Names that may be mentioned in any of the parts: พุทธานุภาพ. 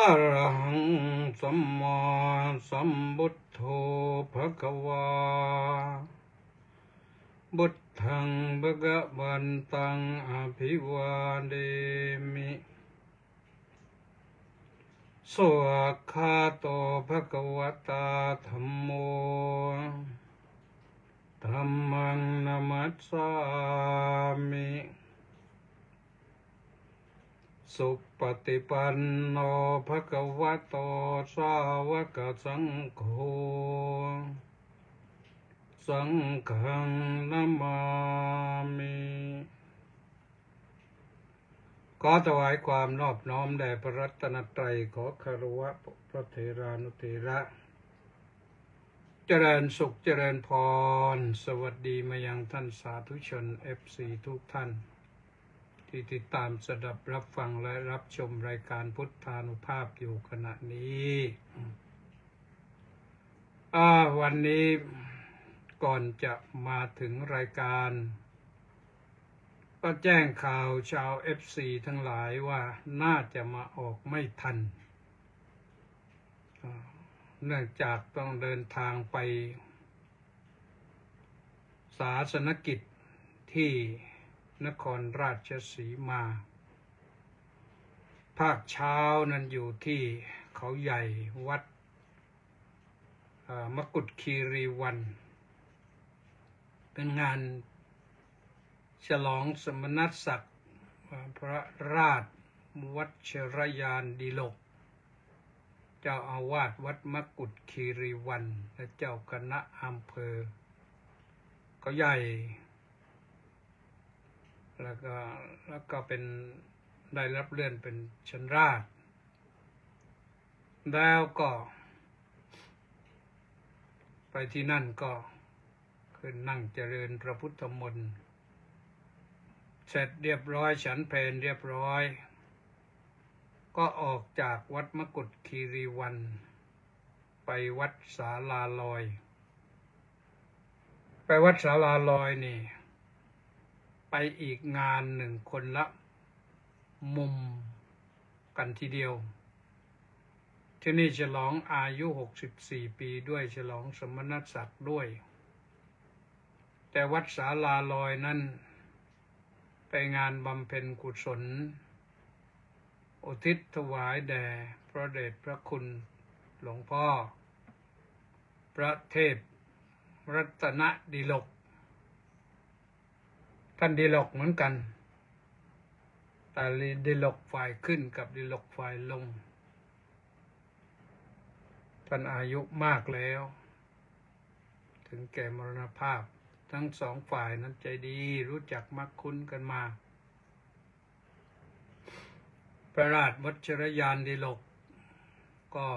อะระหังสัมมาสัมพุทโธภะคะวาพุทธังภะคะวันตังอะภิวาเทมิสวากขาโตภะคะวะตาธัมโมธัมมังนะมัสสามิสุปฏิปันโนภะคะวะโตสาวกสังโฆสังฆังนะมามิขอถวายความนอบน้อมแด่พระรัตนตรัยขอคารวะพระเถรานุเถระเจริญสุขเจริญพรสวัสดีมายังท่านสาธุชน FC ทุกท่านที่ติดตามสดับรับฟังและรับชมรายการพุทธานุภาพอยู่ขณะนี้วันนี้ก่อนจะมาถึงรายการก็แจ้งข่าวชาว FC ทั้งหลายว่าน่าจะมาออกไม่ทันเนื่องจากต้องเดินทางไปศาสนกิจที่นครราชสีมาภาคเช้านั้นอยู่ที่เขาใหญ่วัดมกุฏคีรีวันเป็นงานฉลองสมณศักดิ์พระราชวัชรยานดิโลกเจ้าอาวาสวัดมกุฏคีรีวันและเจ้าคณะอำเภอเขาใหญ่แล้วก็เป็นได้รับเลื่อนเป็นชั้นราชแล้วก็ไปที่นั่นก็ขึ้นนั่งเจริญพระพุทธมนต์เสร็จเรียบร้อยฉันเพลเรียบร้อยก็ออกจากวัดมกุฏคีรีวันไปวัดศาลาลอยไปวัดศาลาลอยนี่ไปอีกงานหนึ่งคนละมุมกันทีเดียวที่นี่ฉลองอายุ64ปีด้วยฉลองสมณศักดิ์ด้วยแต่วัดศาลาลอยนั้นไปงานบำเพ็ญกุศลอุทิศถวายแด่พระเดชพระคุณหลวงพ่อพระเทพรัตนดิโลกท่านดิโลกเหมือนกันแต่ดิโลกฝ่ายขึ้นกับดิโลกฝ่ายลงท่านอายุมากแล้วถึงแก่มรณภาพทั้งสองฝ่ายนั้นใจดีรู้จักมักคุ้นกันมาพระราชวัชรยานดิโลกก็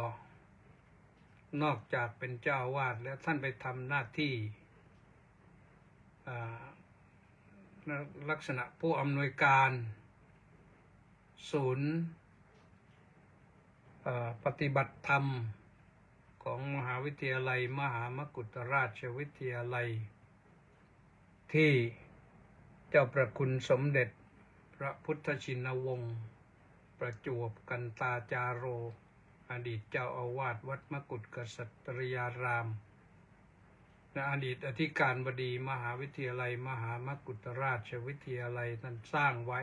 นอกจากเป็นเจ้าวาดแล้วท่านไปทำหน้าที่ลักษณะผู้อำนวยการศูนย์ปฏิบัติธรรมของมหาวิทยาลัยมหามกุฏราชวิทยาลัยที่เจ้าประคุณสมเด็จพระพุทธชินวงศ์ประจวบกันตาจาโรอดีตเจ้าอาวาสวัดมกุฏกษัตริยารามและอดีตอธิการบดีมหาวิทยาลัยมหามกุฏราชวิทยาลัยนั้นสร้างไว้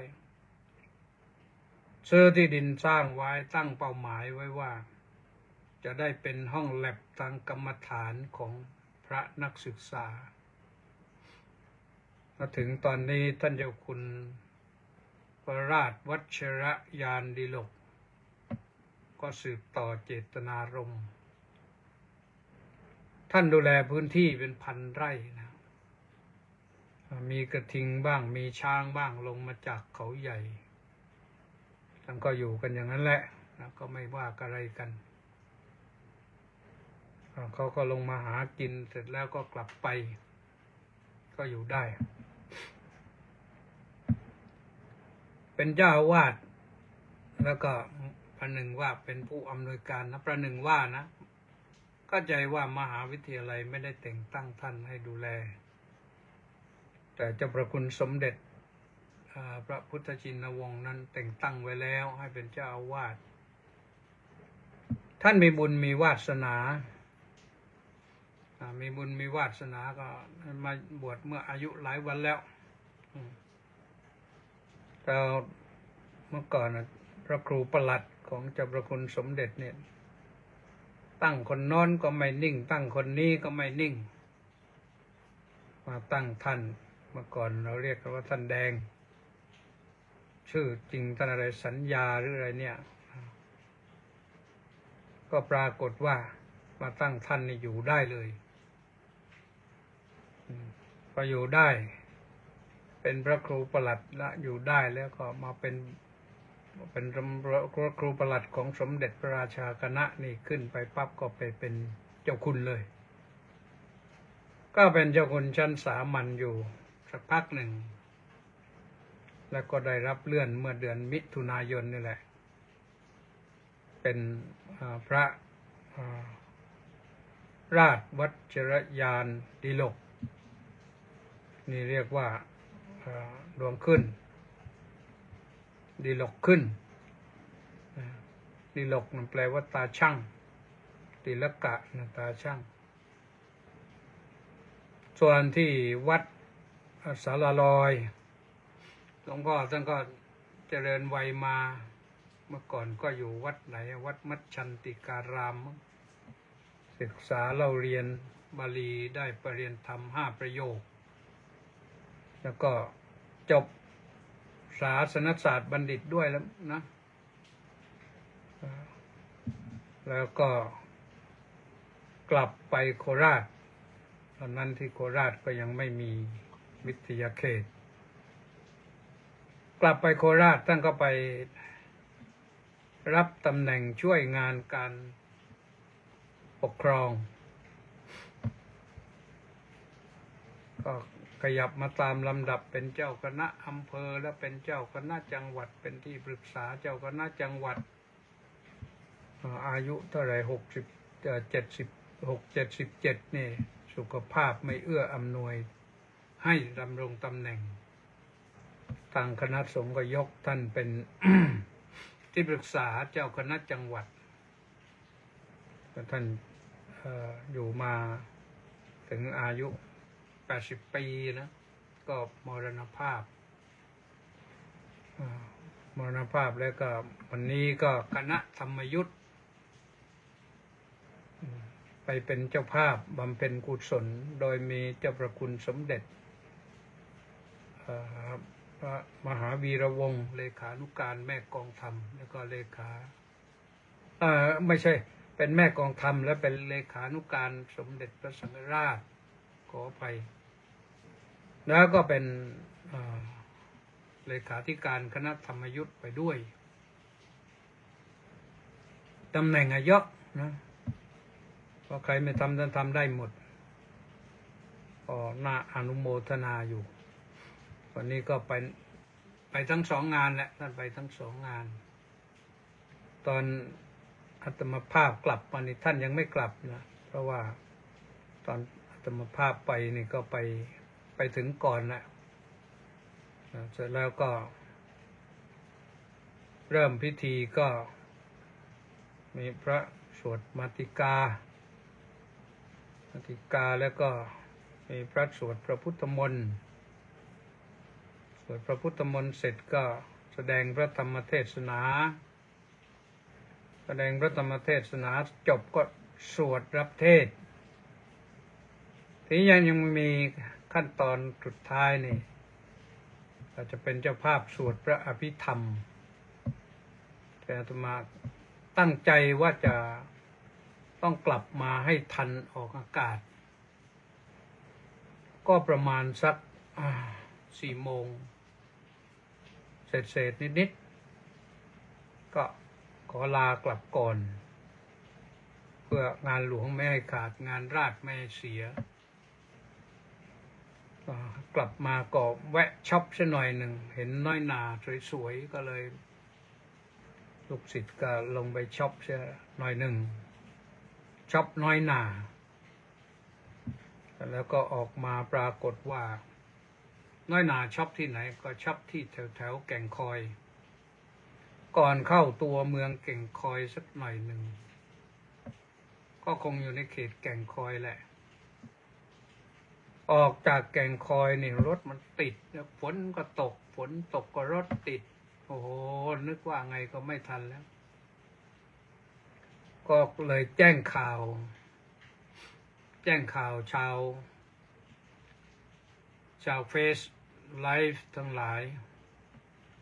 ซื้อที่ดินสร้างไว้ตั้งเป้าหมายไว้ว่าจะได้เป็นห้องแลบทางกรรมฐานของพระนักศึกษามาถึงตอนนี้ท่านเจ้าคุณพระราชวัชรยานดิโลกก็สืบต่อเจตนารมณ์ท่านดูแลพื้นที่เป็นพันไร่นะมีกระทิงบ้างมีช้างบ้างลงมาจากเขาใหญ่ท่านก็อยู่กันอย่างนั้นแหละนะก็ไม่ว่าอะไรกันเขาก็ลงมาหากินเสร็จแล้วก็กลับไปก็อยู่ได้เป็นเจ้าอาวาสแล้วก็ประหนึ่งว่าเป็นผู้อำนวยการนะประหนึ่งว่านะเข้าใจว่ามหาวิทยาลัยไม่ได้แต่งตั้งท่านให้ดูแลแต่เจ้าประคุณสมเด็จพระพุทธชินวงศ์นั้นแต่งตั้งไว้แล้วให้เป็นเจ้าอาวาส ท่านมีบุญมีวาสนามีบุญมีวาสนาก็มาบวชเมื่ออายุหลายวันแล้วเราเมื่อก่อนพระครูประหลัดของเจ้าพระคุณสมเด็จเนี่ยตั้งคนนอนก็ไม่นิ่งตั้งคนนี้ก็ไม่นิ่งมาตั้งท่านเมื่อก่อนเราเรียกว่าท่านแดงชื่อจริงท่านอะไรสัญญาหรืออะไรเนี่ยก็ปรากฏว่ามาตั้งท่านนี่อยู่ได้เลยพออยู่ได้เป็นพระครูประหลัดละอยู่ได้แล้วก็มาเป็นพระครูประหลัดของสมเด็จพระราชาคณะนี่ขึ้นไปปั๊บก็ไปเป็นเจ้าคุณเลยก็เป็นเจ้าคุณชั้นสามัญอยู่สักพักหนึ่งแล้วก็ได้รับเลื่อนเมื่อเดือนมิถุนายนนี่แหละเป็นพระราชวัชรยานดิลกนี่เรียกว่าดวงขึ้นดิลกขึ้นดิลกมันแปลว่าตาช่างดิลกะนะตาช่างส่วนที่วัดสารลอยหลวงพ่อท่านก็เจริญวัยมาเมื่อก่อนก็อยู่วัดไหนวัดมัชชันติการามศึกษาเล่าเรียนบาลีได้ปริยัติธรรม5 ประโยคแล้วก็จบศาสนศาสตร์บัณฑิตด้วยแล้วนะแล้วก็กลับไปโคราชตอนนั้นที่โคราชก็ยังไม่มีวิทยาเขตกลับไปโคราชท่านก็ไปรับตำแหน่งช่วยงานการปกครองก็ขยับมาตามลำดับเป็นเจ้าคณะอำเภอและเป็นเจ้าคณะจังหวัดเป็นที่ปรึกษาเจ้าคณะจังหวัดอายุเท่าไหร่76-77นี่สุขภาพไม่เอื้ออำนวยให้ดำรงตำแหน่งทางคณะสงฆ์ก็ยกท่านเป็น ที่ปรึกษาเจ้าคณะจังหวัดท่านอยู่มาถึงอายุ80ปีนะก็มรณภาพแล้วก็วันนี้ก็คณะธรรมยุทธไปเป็นเจ้าภาพบำเพ็ญกุศลโดยมีเจ้าพระคุณสมเด็จพระมหาวีระวงศ์เลขานุการแม่กองธรรมแล้วก็เลขาไม่ใช่เป็นแม่กองธรรมและเป็นเลขานุการสมเด็จพระสังฆราชขออภัยแล้วก็เป็นเลขาธิการคณะธรรมยุทธไปด้วยตำแหน่งยกนะพอใครไม่ทำท่านทำได้หมดก็น่าอนุโมทนาอยู่วันนี้ก็ไปทั้งสองงานแหละท่านไปทั้งสองงานตอนอาตมาภาพกลับมานี่ท่านยังไม่กลับนะเพราะว่าตอนอาตมาภาพไปนี่ก็ไปถึงก่อนแหละเสร็จแล้วก็เริ่มพิธีก็มีพระสวดมาติกาแล้วก็มีพระสวดพระพุทธมนต์สวดพระพุทธมนต์เสร็จก็แสดงพระธรรมเทศนาจบก็สวดรับเทศที่ยังมีขั้นตอนสุดท้ายนี่เราจะเป็นเจ้าภาพสวดพระอภิธรรมแต่อาตมาตั้งใจว่าจะต้องกลับมาให้ทันออกอากาศก็ประมาณสัก4 โมงเศษนิดๆก็ขอลากลับก่อนเพื่องานหลวงไม่ให้ขาดงานราชไม่ให้เสียกลับมาก็แวะช็อปซะหน่อยหนึ่งเห็นน้อยหนาสวยๆก็เลยลูกศิษย์ก็ลงไปช็อปซะหน่อยหนึ่งช็อปน้อยหนาแล้วก็ออกมาปรากฏว่าน้อยหนาช็อปที่ไหนก็ช็อปที่แถวแก่งคอยก่อนเข้าตัวเมืองแก่งคอยสักหน่อยหนึ่ง ก็คงอยู่ในเขตแก่งคอยแหละออกจากแก่งคอยเนี่ยรถมันติดฝนก็ตกฝนตกก็รถติดโอ้โหนึกว่าไงก็ไม่ทันแล้วก็เลยแจ้งข่าวชาวเฟซไลฟ์ทั้งหลาย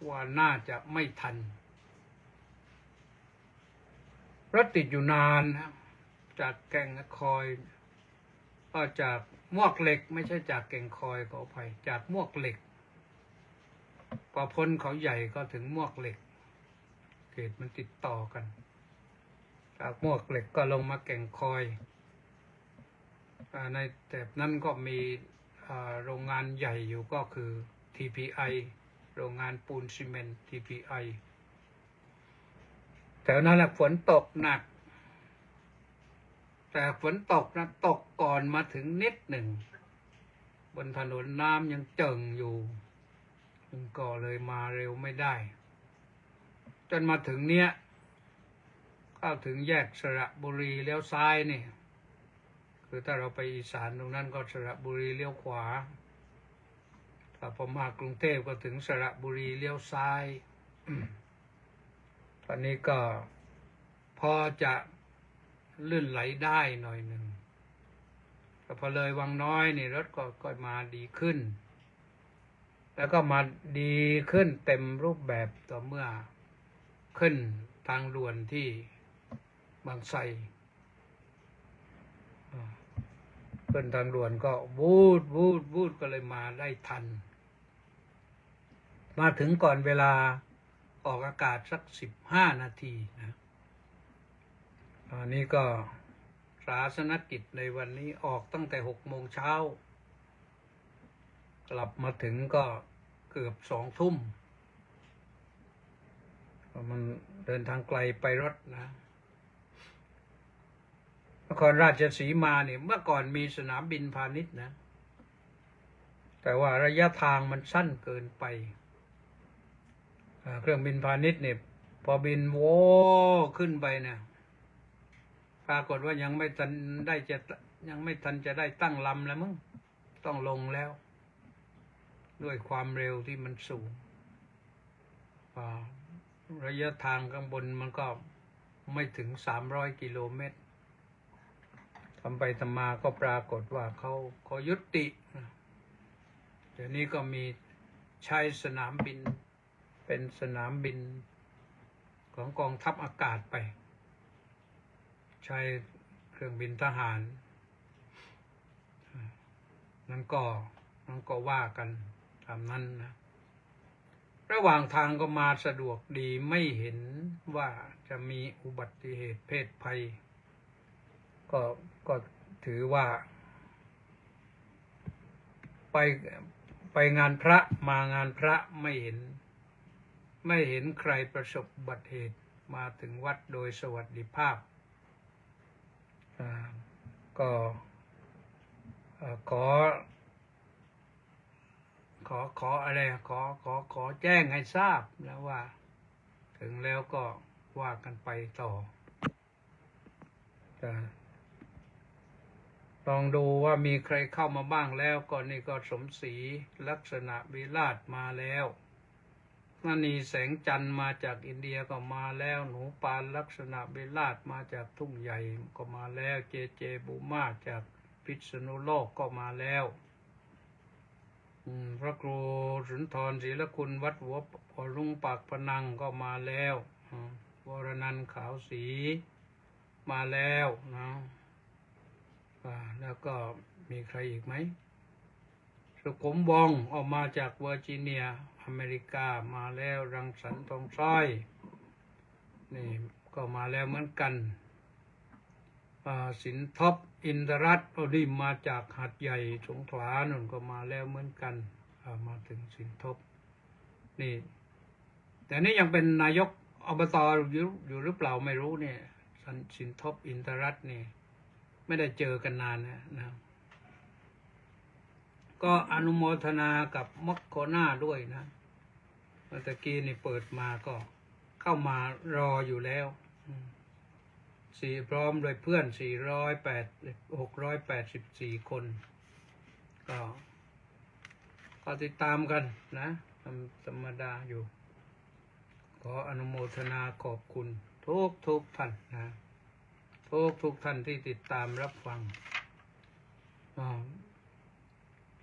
ว่าน่าจะไม่ทันรถติดอยู่นานครับจากแก่งคอยก็จากมวกเหล็กไม่ใช่จากแก่งคอยขออภัยจากมวกเหล็กพอพ้นเขาใหญ่ก็ถึงมวกเหล็กเขตมันติดต่อกันจากมวกเหล็กก็ลงมาแก่งคอยในแถบนั้นก็มีโรงงานใหญ่อยู่ก็คือ TPI โรงงานปูนซีเมนต์ TPI แถวนั้นแหละฝนตกหนักแต่ฝนตกนะตกก่อนมาถึงนิดหนึ่งบนถนนน้ำยังเจิ่งอยู่มันก็เลยมาเร็วไม่ได้จนมาถึงเนี้ยเข้าถึงแยกสระบุรีเลี้ยวซ้ายนี่คือถ้าเราไปอีสานตรงนั้นก็สระบุรีเลี้ยวขวาถ้าพอมากรุงเทพก็ถึงสระบุรีเลี้ยวซ้าย ตอนนี้ก็พอจะลื่นไหลได้หน่อยหนึ่งแต่พอเลยวังน้อยนี่รถก็มาดีขึ้นแล้วก็มาดีขึ้นเต็มรูปแบบต่อเมื่อขึ้นทางด่วนที่บางไทรขึ้นทางด่วนก็วูดก็เลยมาได้ทันมาถึงก่อนเวลาออกอากาศสัก15 นาทีนะตอนนี้ก็ศาสนกิจในวันนี้ออกตั้งแต่6 โมงเช้ากลับมาถึงก็เกือบ2 ทุ่มมันเดินทางไกลไปรถนะนครราชสีมาเนี่ยเมื่อก่อนมีสนามบินพาณิชย์นะแต่ว่าระยะทางมันสั้นเกินไปเครื่องบินพาณิชย์เนี่ยพอบินโว้ขึ้นไปเนี่ยปรากฏว่ายังไม่ทันจะได้ตั้งลำแล้วมึงต้องลงแล้วด้วยความเร็วที่มันสูงระยะทางข้างบนมันก็ไม่ถึง300 กิโลเมตรทำไปทำมาก็ปรากฏว่าเขายุติเดี๋ยวนี้ก็มีใช้สนามบินเป็นสนามบินของกองทัพอากาศไปใช้เครื่องบินทหารนั่นก็ว่ากันตามนั้นนะระหว่างทางก็มาสะดวกดีไม่เห็นว่าจะมีอุบัติเหตุเพศภัยก็ถือว่าไปงานพระมางานพระไม่เห็นใครประสบอุบัติเหตุมาถึงวัดโดยสวัสดิภาพก็ขอแจ้งให้ทราบแล้วว่าถึงแล้วก็ว่ากันไปต่อลองดูว่ามีใครเข้ามาบ้างแล้วก่อนนี่ก็สมศรีลักษณะวิราชมาแล้วนันนีแสงจันทร์มาจากอินเดียก็มาแล้วหนูปานลักษณะวิราชมาจากทุ่งใหญ่ก็มาแล้วเจบูมาจากพิษณุโลกก็มาแล้วพระครูสุนทรศิลคุณวัดหัวรุงปากพนังก็มาแล้ววรนันท์ขาวศรีมาแล้วนะแล้วก็มีใครอีกไหมสุขุมวงศ์ออกมาจากเวอร์จิเนียอเมริกามาแล้วรังสรรค์ทองสร้อยนี่ก็มาแล้วเหมือนกันสินทบอินทรัตน์อดีมาจากหาดใหญ่สงขลานั่นก็มาแล้วเหมือนกันมาถึงสินทบนี่แต่นี่ยังเป็นนายกอบต.อยู่หรือเปล่าไม่รู้เนี่ยสินทบอินทรัตน์นี่ไม่ได้เจอกันนานนะก็อนุโมทนากับมกโคนาด้วยนะเมื่อกี้นี่เปิดมาก็เข้ามารออยู่แล้ว สี่พร้อมโดยเพื่อน684คนก็ติดตามกันนะธรรมดาอยู่ขออนุโมทนาขอบคุณทุกท่านนะทุกท่านที่ติดตามรับฟัง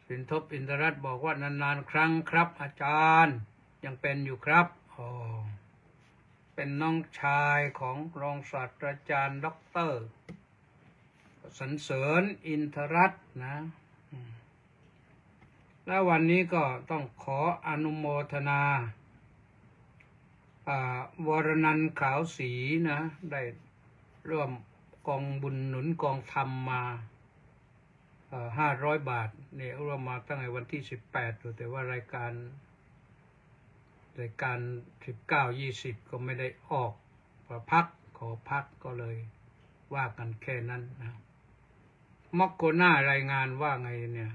สินทบอินทรัตน์บอกว่านานๆครั้งครับอาจารย์ยังเป็นอยู่ครับเป็นน้องชายของรองศาสตราจารย์ด็อกเตอร์สรรเสริญอินทรัตน์นะและวันนี้ก็ต้องขออนุโมทนาวรนันท์ขาวศรีนะได้ร่วมกองบุญหนุนกองธรรมมา500 บาทเนี่ยร่วมมาตั้งแต่วันที่18แต่ว่ารายการ19-20ก็ไม่ได้ออกขอพักก็เลยว่ากันแค่นั้นนะมักโกน่ารายงานว่าไงเนี่ย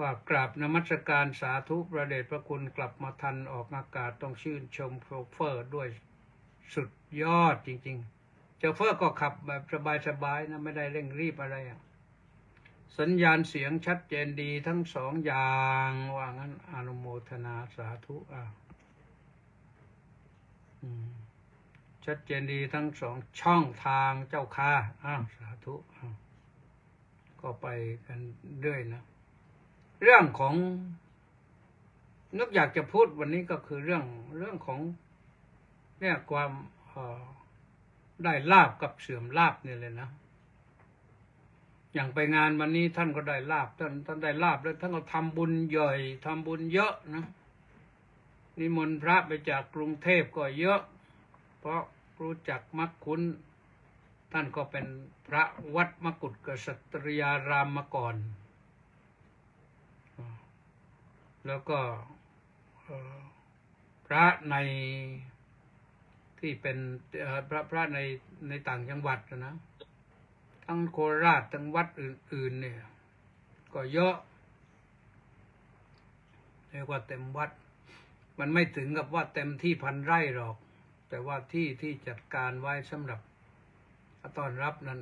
ว่ากราบนมัสการสาธุพระเดชพระคุณกลับมาทันออกอากาศต้องชื่นชมโชเฟอร์ด้วยสุดยอดจริงๆโชเฟอร์ก็ขับแบบสบายๆนะไม่ได้เร่งรีบอะไรอ่ะสัญญาณเสียงชัดเจนดีทั้งสองอย่างว่างั้นอนุโมทนาสาธุชัดเจนดีทั้งสองช่องทางเจ้าค่ะสาธุก็ไปกันด้วยนะเรื่องของนึกอยากจะพูดวันนี้ก็คือเรื่องของเนี่ยความได้ลาภกับเสื่อมลาภเนี่ยเลยนะอย่างไปงานวันนี้ท่านก็ได้ลาภท่านได้ลาภแล้วท่านก็ทำบุญใหญ่ทำบุญเยอะนะนิมนต์พระไปจากกรุงเทพก็เยอะเพราะรู้จักมักคุ้นท่านก็เป็นพระวัดมกุฏกษัตริยารามมาก่อนแล้วก็พระในที่เป็นพระในต่างจังหวัดนะทั้งโคราชทั้งวัดอื่นๆเนี่ยก็เยอะเรียกว่าเต็มวัดมันไม่ถึงกับว่าเต็มที่1,000 ไร่หรอกแต่ว่าที่จัดการไว้สำหรับต้อนรับนั้น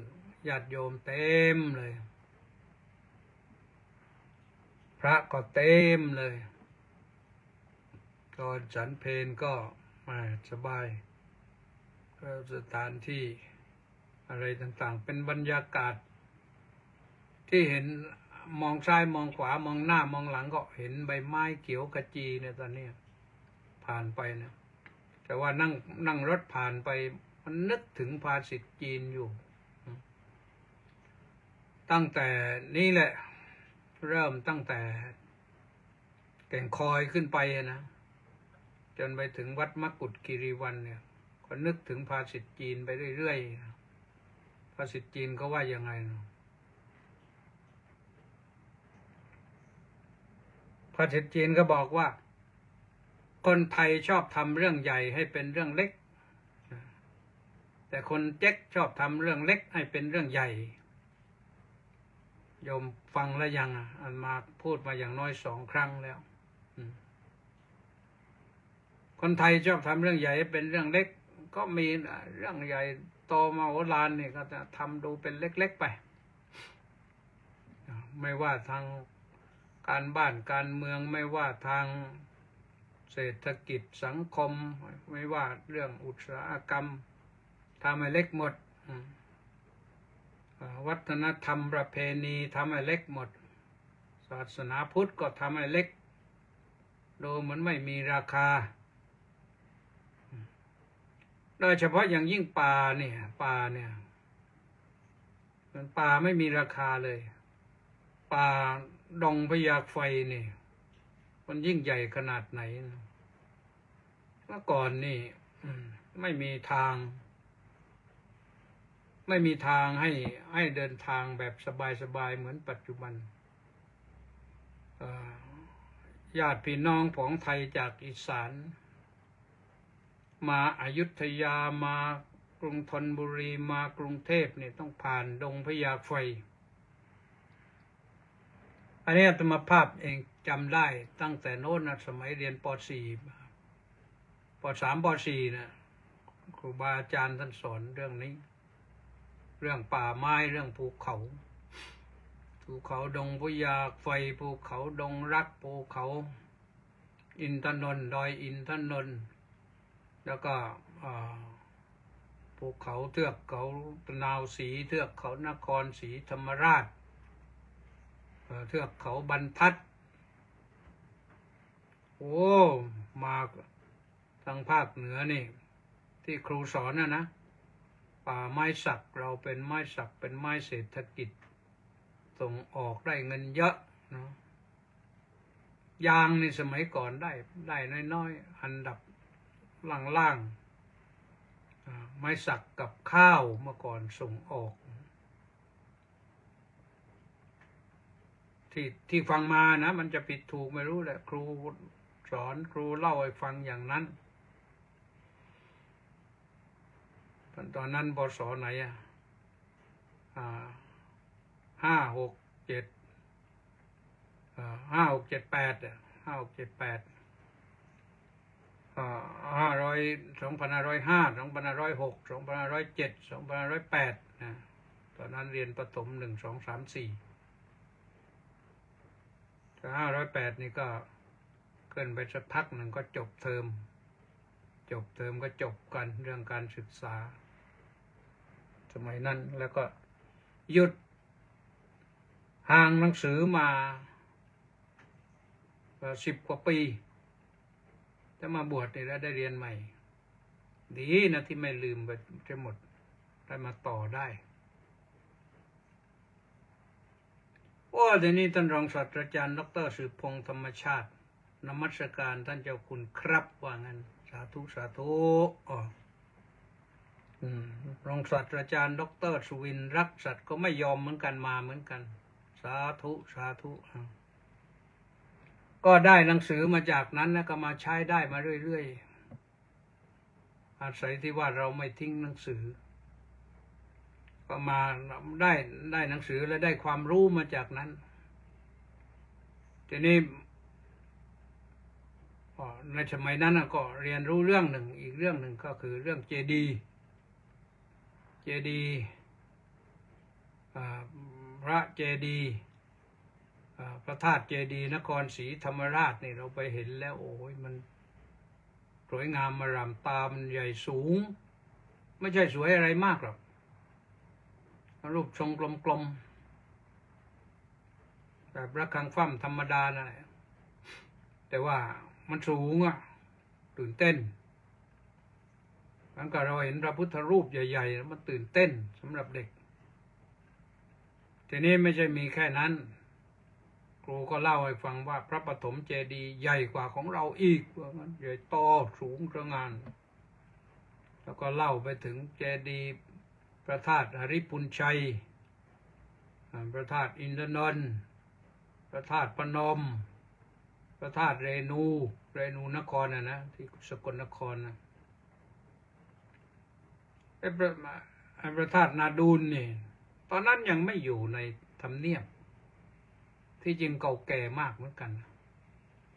ญาติโยมเต็มเลยพระก็เต็มเลยตอนฉันเพลก็มาสบายสถานที่อะไรต่างๆเป็นบรรยากาศที่เห็นมองซ้ายมองขวามองหน้ามองหลังก็เห็นใบไม้เขียวขจีเนี่ยตอนนี้ผ่านไปนะแต่ว่านั่งรถผ่านไปมันนึกถึงภาษิตจีนอยู่ตั้งแต่นี่แหละเริ่มตั้งแต่แก่งคอยขึ้นไปนะจนไปถึงวัดมกุฏคีรีวันเนี่ยก็นึกถึงภาษิตจีนไปเรื่อยๆภาษิตจีนเขาว่ายังไงนะภาษิตจีนก็บอกว่าคนไทยชอบทำเรื่องใหญ่ให้เป็นเรื่องเล็กแต่คนเจ๊กชอบทำเรื่องเล็กให้เป็นเรื่องใหญ่โยมฟังแล้วยังอันมาพูดมาอย่างน้อย2 ครั้งแล้วคนไทยชอบทำเรื่องใหญ่ให้เป็นเรื่องเล็กก็มีเรื่องใหญ่โตมาโหฬารเนี่ยก็จะทำดูเป็นเล็กๆไปไม่ว่าทางการบ้านการเมืองไม่ว่าทางเศรษฐกิจสังคมไม่ว่าเรื่องอุตสาหกรรมทำให้เล็กหมดวัฒนธรรมประเพณีทำให้เล็กหมดศาสนาพุทธก็ทำให้เล็กดูเหมือนไม่มีราคาโดยเฉพาะอย่างยิ่งป่าเนี่ยมันป่าไม่มีราคาเลยป่าดงพญาไฟเนี่ยมันยิ่งใหญ่ขนาดไหนเมื่อก่อนนี่ไม่มีทางให้เดินทางแบบสบายๆเหมือนปัจจุบันญาติพี่น้องของไทยจากอีสานมาอยุธยามากรุงธนบุรีมากรุงเทพเนี่ยต้องผ่านดงพญาไฟอันนี้อาตมาภาพเองจำได้ตั้งแต่โน้นนะสมัยเรียนป.4 ป.3 ป.4 นะ ครูบาอาจารย์ท่านสอนเรื่องนี้เรื่องป่าไม้เรื่องภูเขาภูเขาดงพญาไฟภูเขาดงรักภูเขาอินทนนท์ดอยอินทนนท์แล้วก็ภูเขาเทือกเขาตะนาวศรีเทือกเขานครศรีธรรมราชเทือกเขาบรรทัดโอ้มาทางภาคเหนือนี่ที่ครูสอนนะป่าไม้สักเราเป็นไม้สักเป็นไม้เศรษฐกิจส่งออกได้เงินเยอะนะยางในสมัยก่อนได้น้อยๆอันดับล่างๆไม้สักกับข้าวเมื่อก่อนส่งออกที่ฟังมานะมันจะผิดถูกไม่รู้แหละครูสอนครูเล่าให้ฟังอย่างนั้นตอนนั้นพ.ศ.ไหน5 6 7 85 6 7 82505 2506 2507 2508นะตอนนั้นเรียนประถม1 2 3 4แต่508นี่ก็เกินไปสักพักหนึ่งก็จบเทอมก็จบกันเรื่องการศึกษาสมัยนั้นแล้วก็หยุดห่างหนังสือมา10 กว่าปีจะมาบวชนี่แล้วได้เรียนใหม่ดีนะที่ไม่ลืมไปจะหมดได้มาต่อได้โอ้เดี๋ยวนี้ท่านรองศาสตราจารย์ดร.สืบพงษ์ธรรมชาตินมัสการท่านเจ้าคุณครับว่างั้นสาธุสาธุรองศาสตราจารย์ดร.สุวินทร์รักสัตว์ก็ไม่ยอมเหมือนกันมาเหมือนกันสาธุสาธุก็ได้หนังสือมาจากนั้นแล้วก็มาใช้ได้มาเรื่อยๆอาศัยที่ว่าเราไม่ทิ้งหนังสือก็มาได้หนังสือและได้ความรู้มาจากนั้นทีนี้ในสมัยนั้นก็เรียนรู้เรื่องหนึ่งอีกเรื่องหนึ่งก็คือเรื่องเจดีย์พระเจดีย์พระธาตุเจดีย์นครศรีธรรมราชนี่เราไปเห็นแล้วโอ้ยมันสวยงามอร่ามตามันใหญ่สูงไม่ใช่สวยอะไรมากหรอกรูปทรงกลมๆแบบระฆังคว่ำธรรมดานั่นแหละแต่ว่ามันสูงอ่ะตื่นเต้นหลังจากเราเห็นพระพุทธรูปใหญ่ๆมันตื่นเต้นสำหรับเด็กทีนี้ไม่ใช่มีแค่นั้นครูก็เล่าให้ฟังว่าพระปฐมเจดีย์ใหญ่กว่าของเราอีกใหญ่โตสูงตระหง่านแล้วก็เล่าไปถึงเจดีย์พระธาตุหริปุญชัยพระธาตุอินทนนท์พระธาตุพนมพระธาตุเรนูนครนะที่สกลนครนะพระธาตุนาดูลนี่ตอนนั้นยังไม่อยู่ในธรรมเนียบที่จริงเก่าแก่มากเหมือนกัน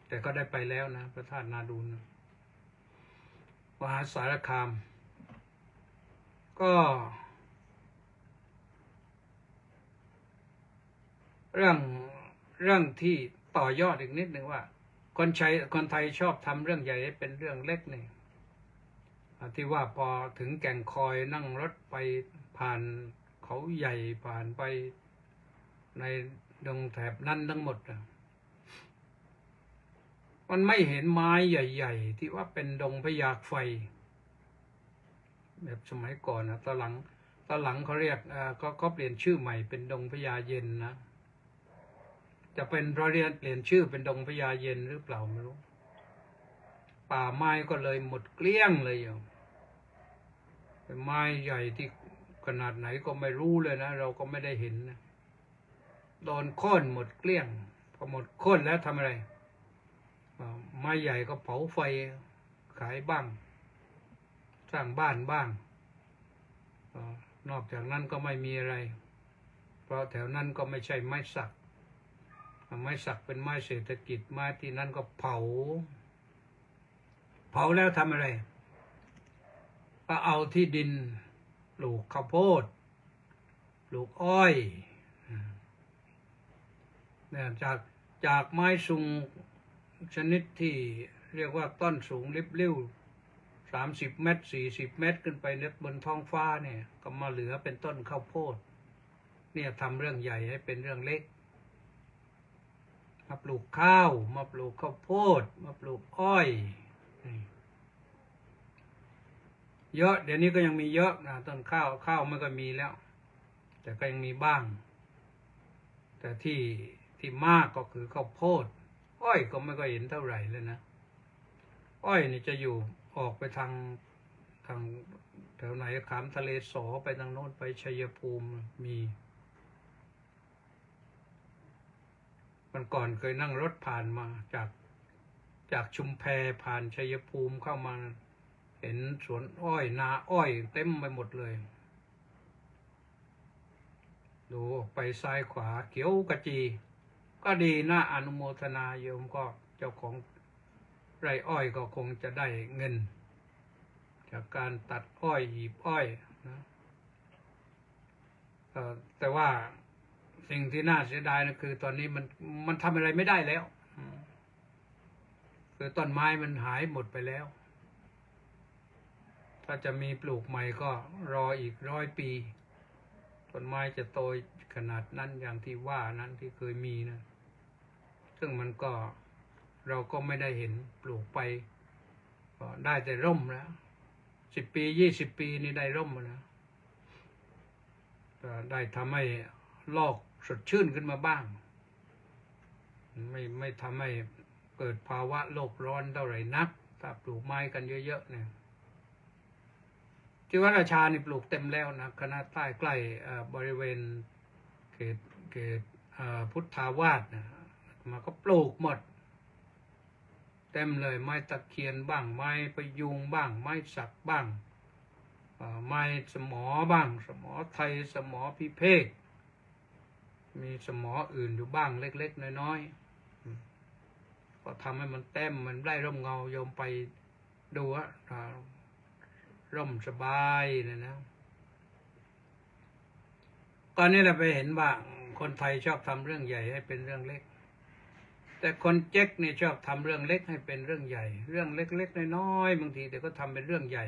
แต่ก็ได้ไปแล้วนะพระธาตุนาดูลมหาสารคามก็เรื่องที่ต่อยอดอีกนิดหนึ่งว่าคนไทยชอบทำเรื่องใหญ่ให้เป็นเรื่องเล็กนี่ที่ว่าพอถึงแก่งคอยนั่งรถไปผ่านเขาใหญ่ผ่านไปในดงแถบนั้นทั้งหมดมันไม่เห็นไม้ใหญ่ๆที่ว่าเป็นดงพญาไฟแบบสมัยก่อนนะตอนหลังเขาเรียกเขาเปลี่ยนชื่อใหม่เป็นดงพญาเย็นนะจะเป็นเพราะเปลี่ยนชื่อเป็นดงพญาเย็นหรือเปล่าไม่รู้ป่าไม้ก็เลยหมดเกลี้ยงเลยอย่างเป็นไม้ใหญ่ที่ขนาดไหนก็ไม่รู้เลยนะเราก็ไม่ได้เห็นนะโดนโค่นหมดเกลี้ยงพอหมดโค่นแล้วทำอะไรไม้ใหญ่ก็เผาไฟขายบ้างสร้างบ้านบ้างนอกจากนั้นก็ไม่มีอะไรเพราะแถวนั้นก็ไม่ใช่ไม้สักเป็นไม้เศรษฐกิจไม้ที่นั้นก็เผาแล้วทำอะไร ก็เอาที่ดินปลูกข้าวโพดปลูกอ้อยเนี่ยจากไม้สูงชนิดที่เรียกว่าต้นสูงริบลิ่ว30 เมตร40 เมตรขึ้นไปเล็บบนท้องฟ้าเนี่ยก็มาเหลือเป็นต้นข้าวโพดเนี่ยทำเรื่องใหญ่ให้เป็นเรื่องเล็กมาปลูกข้าวมาปลูกข้าวโพดมาปลูกอ้อยเยอะเดี๋ยวนี้ก็ยังมีเยอะนะต้นข้าวมันก็มีแล้วแต่ก็ยังมีบ้างแต่ที่มากก็คือข้าวโพดอ้อยก็ไม่ก็เห็นเท่าไหร่เลยนะอ้อยนี่จะอยู่ออกไปทางแถวไหนขามทะเลสอไปทางโน้นไปชัยภูมิมีมันก่อนเคยนั่งรถผ่านมาจากชุมแพผ่านชัยภูมิเข้ามาเห็นสวนอ้อยนาอ้อยเต็มไปหมดเลยดูไปซ้ายขวาเขียวกระจีก็ดีนะอนุโมทนาโยมก็เจ้าของไร่อ้อยก็คงจะได้เงินจากการตัดอ้อยหีบอ้อยนะแต่ว่าสิ่งที่น่าเสียดายนะคือตอนนี้มันทำอะไรไม่ได้แล้วคือต้นไม้มันหายหมดไปแล้วถ้าจะมีปลูกใหม่ก็รออีก100 ปีต้นไม้จะโตขนาดนั้นอย่างที่ว่านั้นที่เคยมีนะซึ่งมันก็เราก็ไม่ได้เห็นปลูกไปก็ได้แต่ร่มแล้ว10 ปี20 ปีนี่ได้ร่มแล้วได้ทำให้โลกสดชื่นขึ้นมาบ้างไม่ทำให้เกิดภาวะโลกร้อนเท่าไหร่นักถ้าปลูกไม้กันเยอะๆเนี่ยที่วัดราชานี่ปลูกเต็มแล้วนะคณะใต้ใกล้บริเวณเขตพุทธาวาสนะมาก็ปลูกหมดเต็มเลยไม้ตะเคียนบ้างไม้ประยูงบ้างไม้สักบ้างไม้สมอบ้างสมอไทยสมอพิเภกมีสมออื่นอยู่บ้างเล็กๆน้อยๆก็ทำให้มันเต็มมันได้ร่มเงาโยมไปดูว่าร่มสบายเลยนะตอนนี้เราไปเห็นว่าคนไทยชอบทำเรื่องใหญ่ให้เป็นเรื่องเล็กแต่คนเจ๊กเนี่ยชอบทำเรื่องเล็กให้เป็นเรื่องใหญ่เรื่องเล็กๆน้อยๆบางทีแต่ก็ทำเป็นเรื่องใหญ่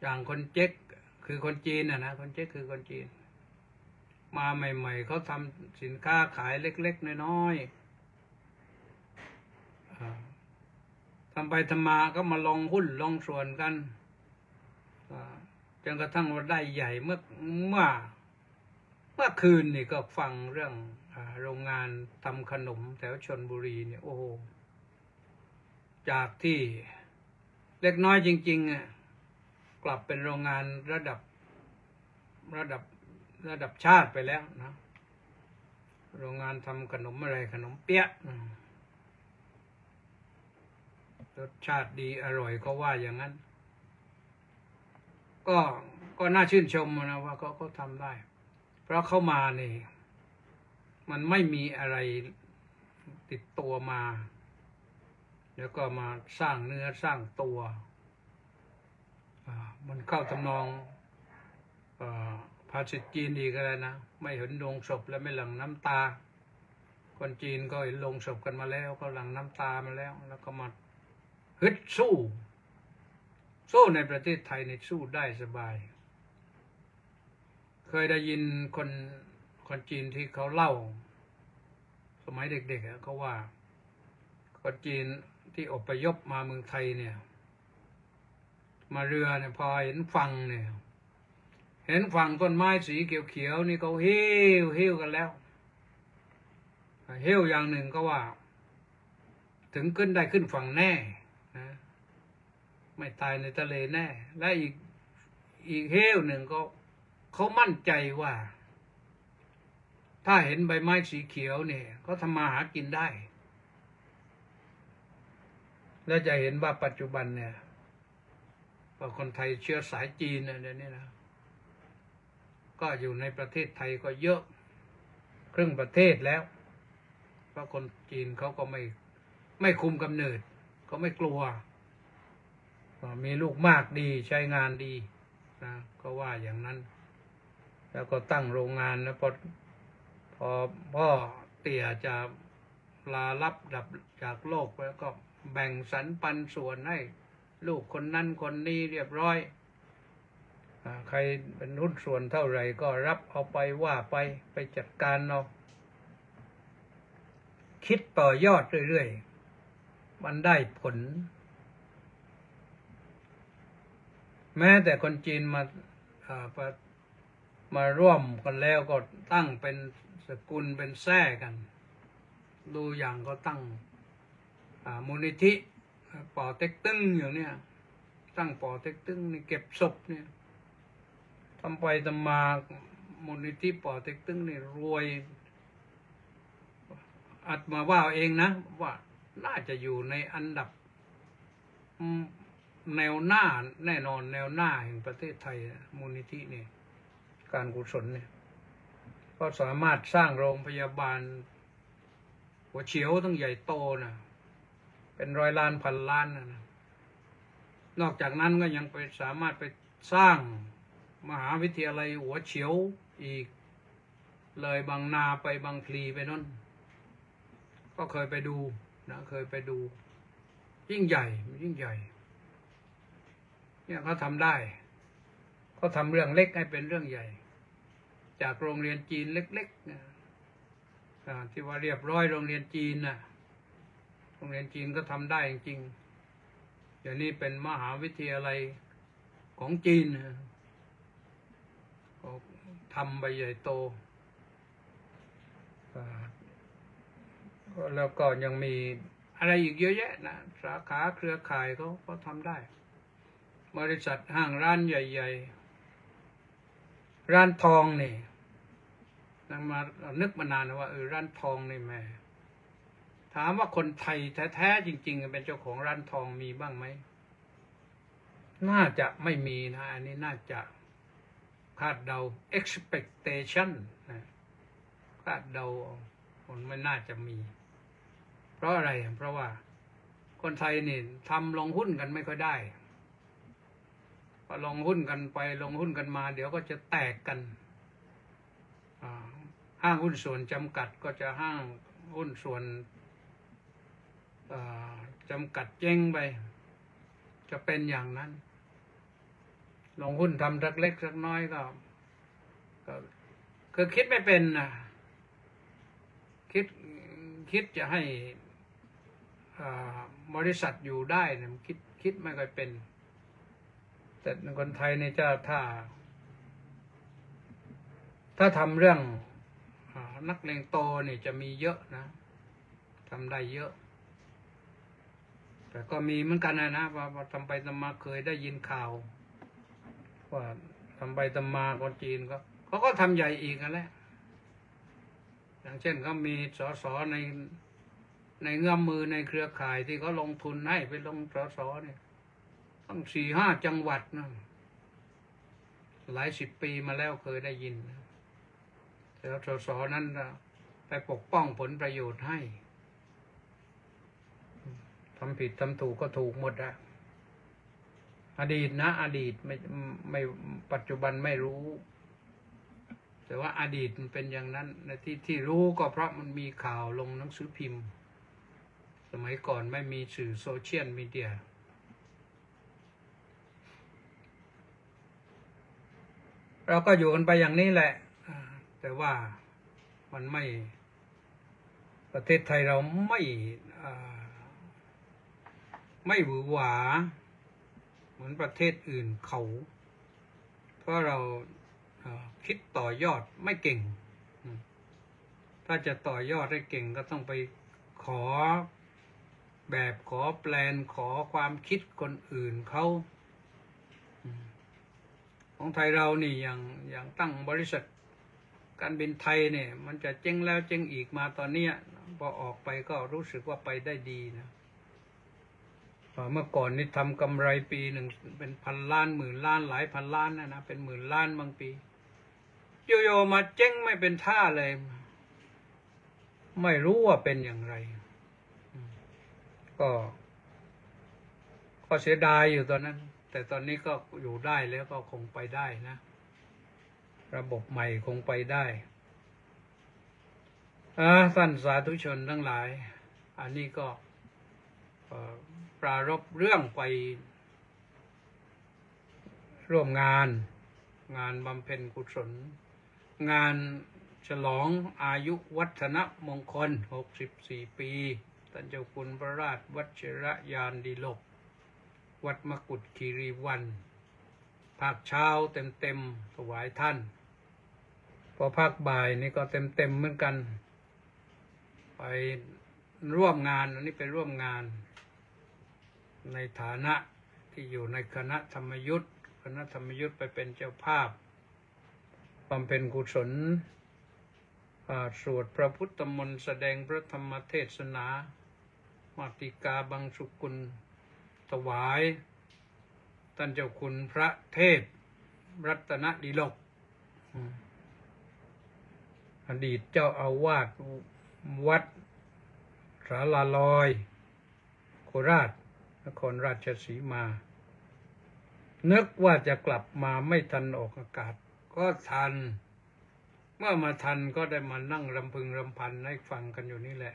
อย่างคนเจ๊กคือคนจีนนะคนเจ๊กคือคนจีนมาใหม่ๆเขาทำสินค้าขายเล็กๆน้อยๆทำไปทำมาก็มาลงหุ้นลงส่วนกันจนกระทั่งว่าได้ใหญ่เมื่อคืนนี่ก็ฟังเรื่องโรงงานทำขนมแถวชลบุรีเนี่ยโอ้โหจากที่เล็กน้อยจริงๆอ่ะกลับเป็นโรงงานระดับชาติไปแล้วนะโรงงานทำขนมอะไรขนมเปี๊ยะรสชาติดีอร่อยก็ว่าอย่างนั้นก็น่าชื่นชมนะว่าเขาทำได้เพราะเข้ามาเนี่ยมันไม่มีอะไรติดตัวมาแล้วก็มาสร้างเนื้อสร้างตัวมันเข้าทำนองภาษิตจีนดีกันแล้วนะไม่เห็นโลงศพและไม่หลั่งน้ำตาคนจีนก็เห็นโลงศพกันมาแล้วก็หลั่งน้ำตามาแล้วแล้วก็มาฮึดสู้ในประเทศไทยในสู้ได้สบายเคยได้ยินคนจีนที่เขาเล่าสมัยเด็กๆเขาว่าคนจีนที่อพยพมาเมืองไทยเนี่ยมาเรือเนี่ยพอเห็นฝั่งเนี่ยเห็นฝั่งต้นไม้สีเขียวๆนี่เขาเหี้ยวกันแล้วเหี้ยวอย่างหนึ่งก็ว่าถึงขึ้นได้ขึ้นฝั่งแน่นะไม่ตายในทะเลแน่และอีกเหี้ยวหนึ่งก็เขามั่นใจว่าถ้าเห็นใบไม้สีเขียวเนี่ยเขาทำมาหากินได้แล้วจะเห็นว่าปัจจุบันเนี่ยคนไทยเชื้อสายจีนอะไรนี่นะก็อยู่ในประเทศไทยก็เยอะครึ่งประเทศแล้วเพราะคนจีนเขาก็ไม่คุมกำเนิดเขาไม่กลัว มีลูกมากดีใช้งานดีนะก็ว่าอย่างนั้นแล้วก็ตั้งโรงงานแล้วพอพ่อเตี่ยจะลาลับดับจากโลกแล้วก็แบ่งสรรปันส่วนให้ลูกคนนั้นคนนี้เรียบร้อยใครเป็นหุ้นส่วนเท่าไหร่ก็รับเอาไปว่าไปจัดการเนาะคิดต่อยอดเรื่อยๆมันได้ผลแม้แต่คนจีนมาร่วมกันแล้วก็ตั้งเป็นสกุลเป็นแทร่กันดูอย่างก็ตั้งมูลนิธิป่อเต็กตึ้งอย่างเนี้ยตั้งป่อเต็กตึ้งนี่เก็บศพเนี่ยทำไปทำมามูลนิธิป่อเต็กตึ้งนี่รวยอัดมาว่าเองนะว่าน่าจะอยู่ในอันดับแนวหน้าแน่นอนแนวหน้าแห่งประเทศไทยมูลนิธินี่การกุศลเนี่ยก็สามารถสร้างโรงพยาบาลหัวเฉียวตั้งใหญ่โตนะเป็นร้อยล้านพันล้านนะนอกจากนั้นก็ยังไปสามารถไปสร้างมหาวิทยาลัยหัวเฉียวอีกเลยบางนาไปบางพลีไปนั่นก็เคยไปดูนะเคยไปดูยิ่งใหญ่ยิ่งใหญ่เนี่ยเขาทำได้เขาทำเรื่องเล็กให้เป็นเรื่องใหญ่จากโรงเรียนจีนเล็กๆที่ว่าเรียบร้อยโรงเรียนจีนนะโรงเรียนจีนก็ทำได้จริงๆเดี๋ยวนี้เป็นมหาวิทยาลัยของจีนก็ทำไปใหญ่โตแล้วก็ยังมีอะไรอีกเยอะแยะนะสาขาเครือข่ายเขาก็ทำได้บริษัทห้างร้านใหญ่ๆร้านทองนี่นั่งมานึกมานานว่าร้านทองนี่แม่ถามว่าคนไทยแท้ๆจริงๆเป็นเจ้าของร้านทองมีบ้างไหมน่าจะไม่มีนะอันนี้น่าจะคาดเดา expectation นะคาดเดามันไม่น่าจะมีเพราะอะไรเพราะว่าคนไทยนี่ทำลงหุ้นกันไม่ค่อยได้พอลงหุ้นกันไปลงหุ้นกันมาเดี๋ยวก็จะแตกกันห้างหุ้นส่วนจำกัดก็จะห้างหุ้นส่วนจำกัดเจ๊งไปจะเป็นอย่างนั้นลงหุ้นทำสักเล็กสักน้อยก็คือคิดไม่เป็นนะคิดจะให้บริษัทอยู่ได้เนี่ยคิดไม่ค่อยเป็นแต่คนไทยเนี่ยจะถ้าทำเรื่องนักเลงโตเนี่ยจะมีเยอะนะทำได้เยอะแต่ก็มีเหมือนกันนะว่าทำไปทำมาเคยได้ยินข่าวว่าทำไปทำมาคนจีนเขาก็ทำใหญ่อีกกันแหละอย่างเช่นเขามีสสในเงื้อมมือในเครือข่ายที่เขาลงทุนให้ไปลงสสเนี่ยตั้ง4-5จังหวัดนะหลายสิบปีมาแล้วเคยได้ยินแล้วสสนั้นไปปกป้องผลประโยชน์ให้ทำผิดทำถูกก็ถูกหมดอะอดีตนะอดีตไม่ปัจจุบันไม่รู้แต่ว่าอดีตมันเป็นอย่างนั้นนะที่รู้ก็เพราะมันมีข่าวลงหนังสือพิมพ์สมัยก่อนไม่มีสื่อโซเชียลมีเดียเราก็อยู่กันไปอย่างนี้แหละแต่ว่ามันไม่ประเทศไทยเราไม่หวือหวาเหมือนประเทศอื่นเขาเพราะเราคิดต่อยอดไม่เก่งถ้าจะต่อยอดให้เก่งก็ต้องไปขอแบบขอแปลนขอความคิดคนอื่นเขาของไทยเรานี่อย่างตั้งบริษัทการบินไทยเนี่ยมันจะเจ๊งแล้วเจ๊งอีกมาตอนนี้พอออกไปก็รู้สึกว่าไปได้ดีนะเมื่อก่อนนี่ทำกำไรปีหนึ่งเป็นพันล้านหมื่นล้านหลายพันล้านนะเป็นหมื่นล้านบางปีโยมาเจ๊งไม่เป็นท่าเลยไม่รู้ว่าเป็นอย่างไรก็ ก็เสียดายอยู่ตอนนั้นแต่ตอนนี้ก็อยู่ได้แล้วก็คงไปได้นะระบบใหม่คงไปได้ท่านสาธุชนทั้งหลายอันนี้ก็ปรารภเรื่องไปร่วมงานบำเพ็ญกุศลงานฉลองอายุวัฒนมงคล64ปีท่านเจ้าคุณพระราชวัชรยานดิลกวัดมกุฏคีรีวันภาคเช้าเต็มถวายท่านพอภาคบ่ายนี่ก็เต็มเหมือนกันไปร่วมงานอันนี้ไปร่วมงานในฐานะที่อยู่ในคณะธรรมยุทธไปเป็นเจ้าภาพบำเพ็ญกุศลสวดพระพุทธมนต์แสดงพระธรรมเทศนามาติกาบังสุกุลถวายท่านเจ้าคุณพระเทพรัตนดิลกอดีตเจ้าอาวาสวัดสาลาลอยโคราชนครราชสีมานึกว่าจะกลับมาไม่ทันออกอากาศก็ทันเมื่อมาทันก็ได้มานั่งรำพึงรำพันให้ฟังกันอยู่นี่แหละ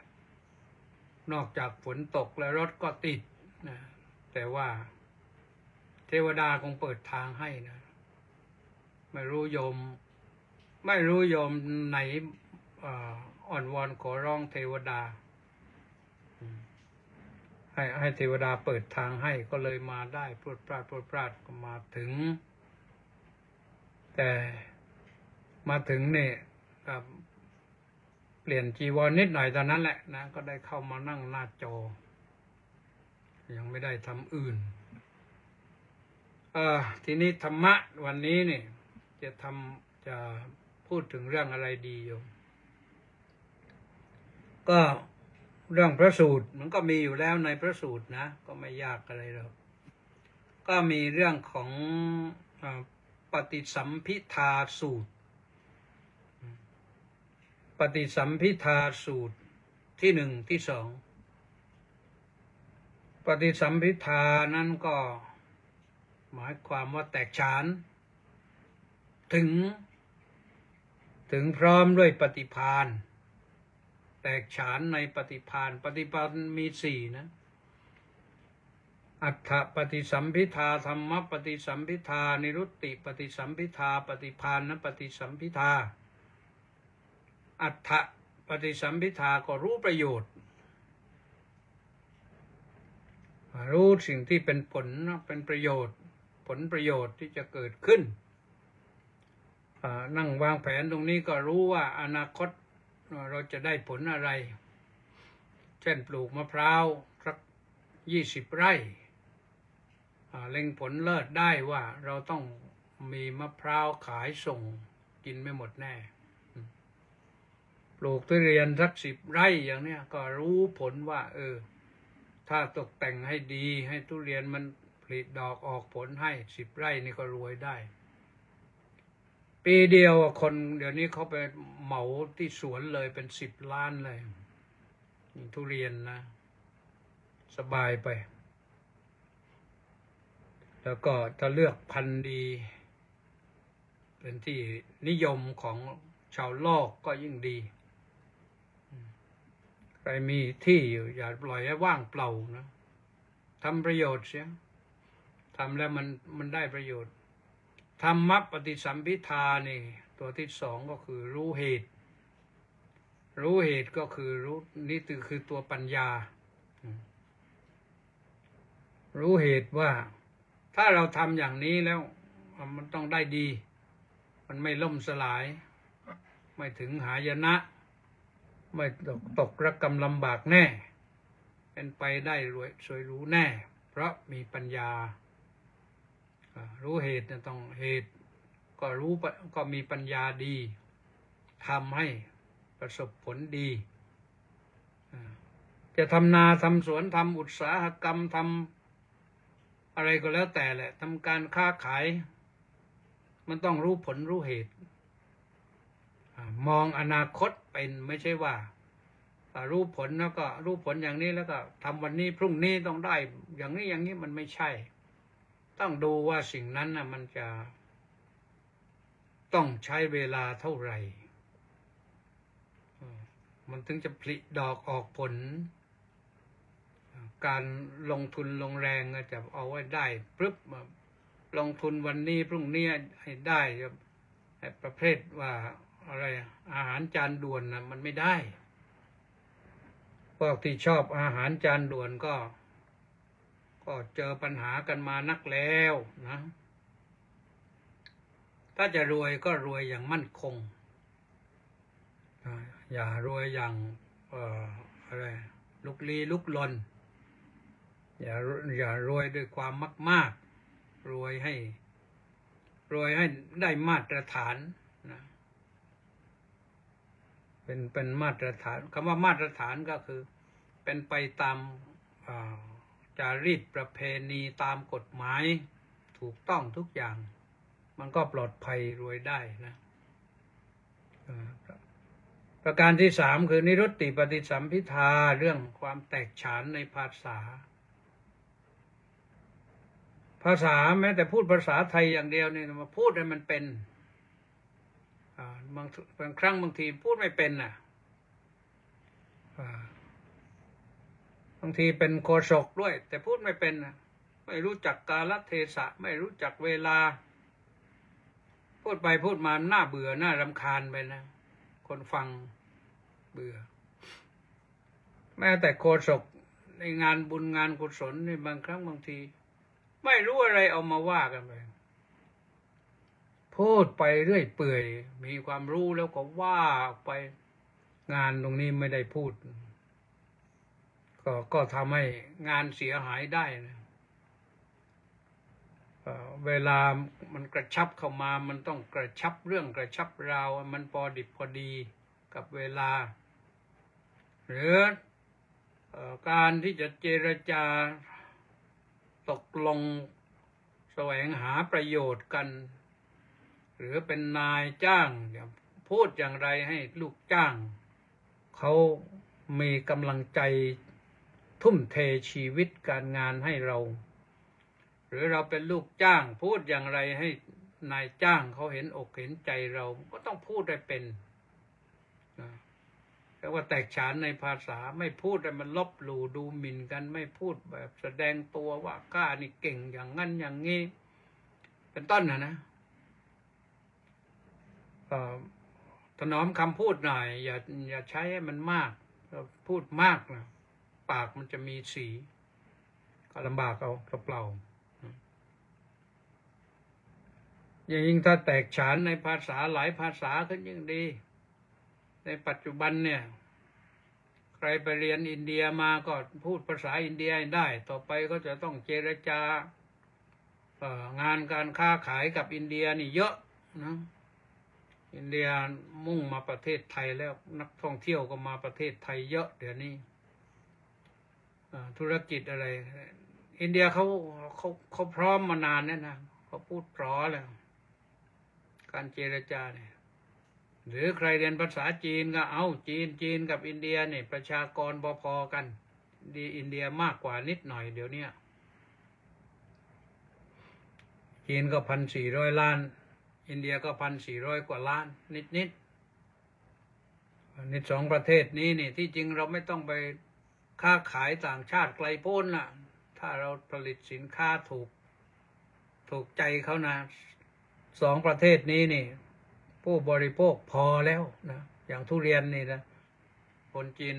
นอกจากฝนตกและรถก็ติดนะแต่ว่าเทวดาคงเปิดทางให้นะไม่รู้โยมไหนอ่อนวอนขอร้องเทวดาให้เทวดาเปิดทางให้ก็เลยมาได้พรวดพราดก็มาถึงแต่มาถึงเนี่ยเปลี่ยนจีวรนิดหน่อยตอนนั้นแหละนะก็ได้เข้ามานั่งหน้าจอยังไม่ได้ทำอื่นทีนี้ธรรมะวันนี้เนี่ยจะพูดถึงเรื่องอะไรดีโยมก็เรื่องพระสูตรมันก็มีอยู่แล้วในพระสูตรนะก็ไม่ยากอะไรหรอกก็มีเรื่องของปฏิสัมภิทาสูตรที่หนึ่งที่สองปฏิสัมภิทานั้นก็หมายความว่าแตกฉานถึงพร้อมด้วยปฏิภาณแตกฉานในปฏิภาณมีสี่นะอัฏฐปฏิสัมภิทาธรรมปฏิสัมภิทานิรุตติปฏิสัมภิทาปฏิภาณปฏิสัมภิทาอัฏฐปฏิสัมภิทาก็รู้ประโยชน์รู้สิ่งที่เป็นผลเป็นประโยชน์ผลประโยชน์ที่จะเกิดขึ้นนั่งวางแผนตรงนี้ก็รู้ว่าอนาคตเราจะได้ผลอะไรเช่นปลูกมะพร้าวสัก20 ไร่เล็งผลเลิศได้ว่าเราต้องมีมะพร้าวขายส่งกินไม่หมดแน่ปลูกทุเรียนสัก10 ไร่อย่างเนี้ยก็รู้ผลว่าถ้าตกแต่งให้ดีให้ทุเรียนมันผลิดอกออกผลให้10 ไร่นี่ก็รวยได้ปีเดียวคนเดี๋ยวนี้เขาไปเหมาที่สวนเลยเป็น10 ล้านเลยทุเรียนนะสบายไปแล้วก็ถ้าเลือกพันธุ์ดีเป็นที่นิยมของชาวโลกก็ยิ่งดีใครมีที่อยู่อย่าปล่อยให้ว่างเปล่านะทำประโยชน์เสียทำแล้วมันได้ประโยชน์ธรรมปฏิสัมภิทานี่ตัวที่สองก็คือรู้เหตุก็คือรู้นี่คือตัวปัญญารู้เหตุว่าถ้าเราทำอย่างนี้แล้วมันต้องได้ดีมันไม่ล่มสลายไม่ถึงหายนะไม่ตกระกำลำบากแน่เป็นไปได้รวยสวยรู้แน่เพราะมีปัญญารู้เหตุเนี่ยต้องเหตุก็รู้ก็มีปัญญาดีทำให้ประสบผลดีจะทำนาทำสวนทำอุตสาหกรรมทำอะไรก็แล้วแต่แหละทำการค้าขายมันต้องรู้ผลรู้เหตุมองอนาคตเป็นไม่ใช่ว่า รู้ผลแล้วก็รู้ผลอย่างนี้แล้วก็ทำวันนี้พรุ่งนี้ต้องได้อย่างนี้อย่างนี้มันไม่ใช่ต้องดูว่าสิ่งนั้นน่ะมันจะต้องใช้เวลาเท่าไหร่มันถึงจะผลิดอกออกผลการลงทุนลงแรงจะเอาไว้ได้ปึ๊บลงทุนวันนี้พรุ่งนี้ให้ได้ประเภทว่าอะไรอาหารจานด่วนนะมันไม่ได้พวกที่ชอบอาหารจานด่วนก็เจอปัญหากันมานักแล้วนะถ้าจะรวยก็รวยอย่างมั่นคงอย่ารวยอย่างอะไรลุกลี้ลุกลนอย่ารวยด้วยความมากๆรวยให้ได้มาตรฐานนะเป็นมาตรฐานคำว่ามาตรฐานก็คือเป็นไปตามจารีตประเพณีตามกฎหมายถูกต้องทุกอย่างมันก็ปลอดภัยรวยได้นะประการที่สามคือนิรุตติปฏิสัมภิทาเรื่องความแตกฉานในภาษาแม้แต่พูดภาษาไทยอย่างเดียวเนี่ยมาพูดให้มันเป็นบางครั้งบางทีพูดไม่เป็นน่ะบางทีเป็นโฆษกด้วยแต่พูดไม่เป็นน่ะไม่รู้จักกาลเทศะไม่รู้จักเวลาพูดไปพูดมาหน้าเบื่อหน้ารำคาญไปนะคนฟังเบื่อแม้แต่โฆษกในงานบุญงานกุศลในบางครั้งบางทีไม่รู้อะไรเอามาว่ากันไปพูดไปเรื่อยเปื่อยมีความรู้แล้วก็ว่าไปงานตรงนี้ไม่ได้พูดก็ทำให้งานเสียหายได้นะเวลามันกระชับเข้ามามันต้องกระชับเรื่องกระชับราวมันพอดิบพอดีกับเวลาหรือการที่จะเจรจาตกลงแสวงหาประโยชน์กันหรือเป็นนายจ้างพูดอย่างไรให้ลูกจ้างเขามีกำลังใจทุ่มเทชีวิตการงานให้เราหรือเราเป็นลูกจ้างพูดอย่างไรให้นายจ้างเขาเห็นอกเห็นใจเราก็ต้องพูดได้เป็นแต่ว่าแตกฉานในภาษาไม่พูดแต่มันลบหลู่ดูหมิ่นกันไม่พูดแบบแสดงตัวว่าข้านี่เก่งอย่างนั้นอย่างนี้เป็นต้นนะถนอมคำพูดหน่อยอย่าใช้ให้มันมากพูดมากนะปากมันจะมีสีก็ลำบากเอาเปล่ายิ่งถ้าแตกฉานในภาษาหลายภาษาขึ้นยิ่งดีในปัจจุบันเนี่ยใครไปเรียนอินเดียมาก็พูดภาษาอินเดียได้ต่อไปก็จะต้องเจรจางานการค้าขายกับอินเดียนี่เยอะนะอินเดียมุ่งมาประเทศไทยแล้วนักท่องเที่ยวก็มาประเทศไทยเยอะเดี๋ยวนี้ธุรกิจอะไรอินเดียเขาพร้อมมานานแล้วนะเขาพูดพร้อมแล้วการเจรจาเนี่ยหรือใครเรียนภาษาจีนก็เอาจีนกับอินเดียเนี่ยประชากรพอๆกันดีอินเดียมากกว่านิดหน่อยเดี๋ยวนี้จีนก็1,400 ล้านอินเดียก็1,400 กว่าล้านนิดสองประเทศนี้นี่ที่จริงเราไม่ต้องไปค้าขายต่างชาติไกลโพ้นน่ะถ้าเราผลิตสินค้าถูกใจเขานะสองประเทศนี้นี่ผู้บริโภคพอแล้วนะอย่างทุเรียนนี่นะคนจีน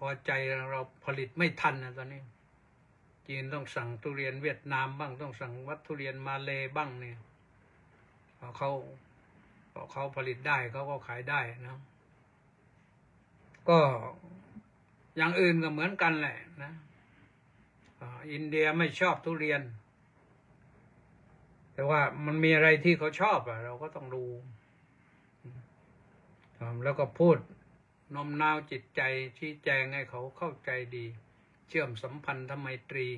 พอใจเราผลิตไม่ทันนะตอนนี้จีนต้องสั่งทุเรียนเวียดนามบ้างต้องสั่งวัตถุเรียนมาเลบ้างเนี่ยเขาผลิตได้เขาก็ขายได้นะก็อย่างอื่นก็เหมือนกันแหละนะอินเดียไม่ชอบทุเรียนแต่ว่ามันมีอะไรที่เขาชอบอะเราก็ต้องดูแล้วก็พูดโน้มน้าวจิตใจชี้แจงให้เขาเข้าใจดีเชื่อมสัมพันธไมตรี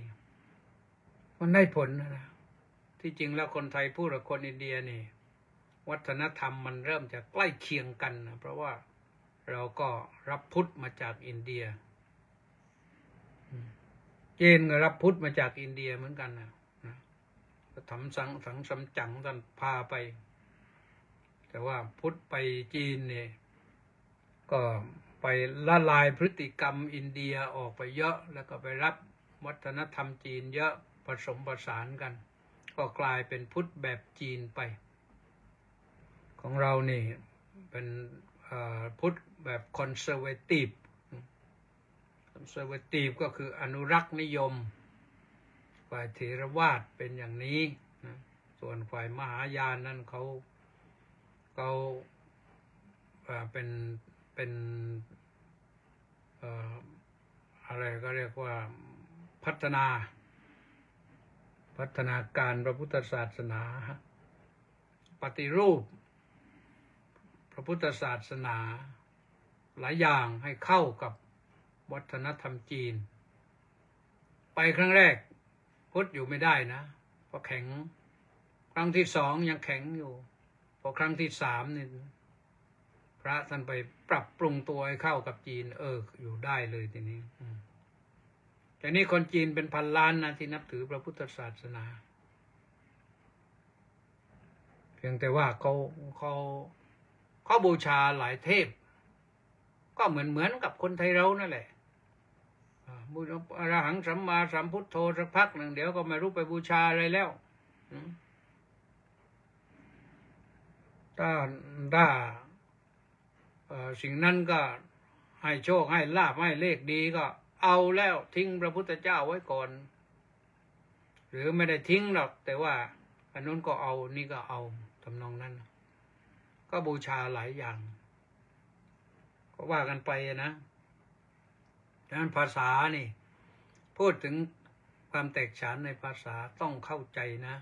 มันได้ผลนะที่จริงแล้วคนไทยพูดกับคนอินเดียนี่วัฒนธรรมมันเริ่มจะใกล้เคียงกันนะเพราะว่า เราก็รับพุทธมาจากอินเดียเจนก็รับพุทธมาจากอินเดียเหมือนกันนะทำสังสำจังท่านพาไปแต่ว่าพุทธไปจีนเนี่ยก็ไปละลายพฤติกรรมอินเดียออกไปเยอะแล้วก็ไปรับวัฒนธรรมจีนเยอะผสมผสานกันก็กลายเป็นพุทธแบบจีนไปของเรานี่เป็นพุทธแบบคอนเซอร์เวทีฟก็คืออนุรักษ์นิยมฝ่ายเถรวาทเป็นอย่างนี้นะส่วนฝ่ายมหายานนั่นเขาเป็นอะไรก็เรียกว่าพัฒนาการพระพุทธศาสนาปฏิรูปพระพุทธศาสนาหลายอย่างให้เข้ากับวัฒนธรรมจีนไปครั้งแรกพุทธอยู่ไม่ได้นะเพราะแข็งครั้งที่สองยังแข็งอยู่พอครั้งที่สามนี่พระท่านไปปรับปรุงตัวให้เข้ากับจีนอยู่ได้เลยทีนี้แต่นี่คนจีนเป็นพันล้านนะที่นับถือพระพุทธศาสนาเพียงแต่ว่าเขาบูชาหลายเทพก็เหมือนกับคนไทยเรานั่นแหละบูชาอรหังสัมมาสัมพุทโธสักพักหนึ่งเดี๋ยวก็ไม่รู้ไปบูชาอะไรแล้วถ้าสิ่งนั้นก็ให้โชคให้ลาภให้เลขดีก็เอาแล้วทิ้งพระพุทธเจ้าไว้ก่อนหรือไม่ได้ทิ้งหรอกแต่ว่าอันนู้นก็เอานี่ก็เอาทำนองนั้นก็บูชาหลายอย่างก็ว่ากันไปนะดังนั้นภาษานี่พูดถึงความแตกฉานในภาษาต้องเข้าใจนะ